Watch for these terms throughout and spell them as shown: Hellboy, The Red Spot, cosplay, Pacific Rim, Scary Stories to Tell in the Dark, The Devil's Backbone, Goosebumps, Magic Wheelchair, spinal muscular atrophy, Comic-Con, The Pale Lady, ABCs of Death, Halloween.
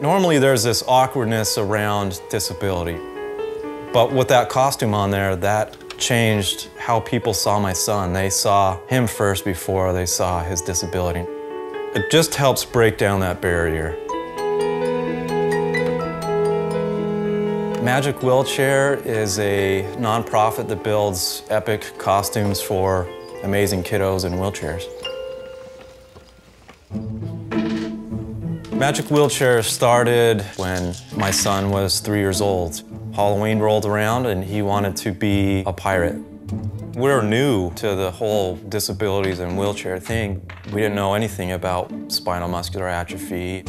Normally there's this awkwardness around disability, but with that costume on there, that changed how people saw my son. They saw him first before they saw his disability. It just helps break down that barrier. Magic Wheelchair is a nonprofit that builds epic costumes for amazing kiddos in wheelchairs. Magic Wheelchair started when my son was 3 years old. Halloween rolled around and he wanted to be a pirate. We're new to the whole disabilities and wheelchair thing. We didn't know anything about spinal muscular atrophy.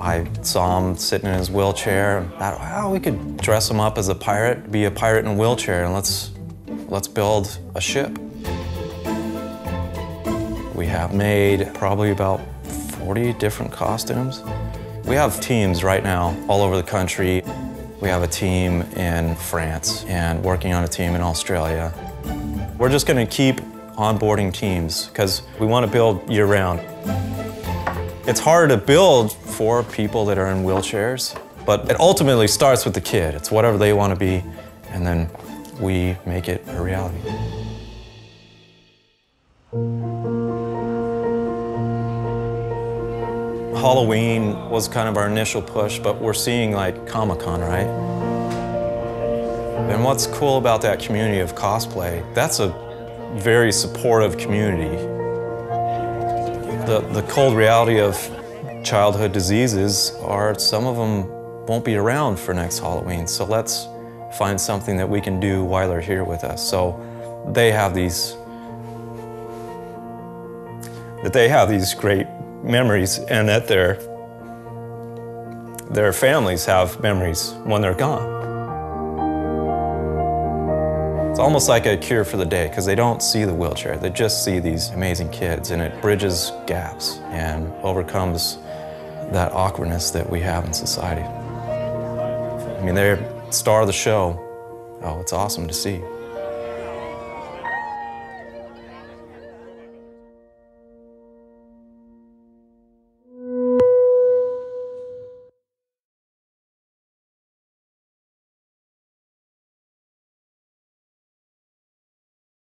I saw him sitting in his wheelchair and thought, wow, we could dress him up as a pirate, be a pirate in a wheelchair, and let's build a ship. We have made probably about 40 different costumes. We have teams right now all over the country. We have a team in France and working on a team in Australia. We're just gonna keep onboarding teams because we want to build year-round. It's hard to build for people that are in wheelchairs, but it ultimately starts with the kid. It's whatever they want to be, and then we make it a reality. Halloween was kind of our initial push, but we're seeing like Comic-Con, right? And what's cool about that community of cosplay, that's a very supportive community. The cold reality of childhood diseases are some of them won't be around for next Halloween, so let's find something that we can do while they're here with us. So they have these great memories, and that their families have memories when they're gone. It's almost like a cure for the day because they don't see the wheelchair. They just see these amazing kids, and it bridges gaps and overcomes that awkwardness that we have in society. I mean, they're the star of the show. Oh, it's awesome to see.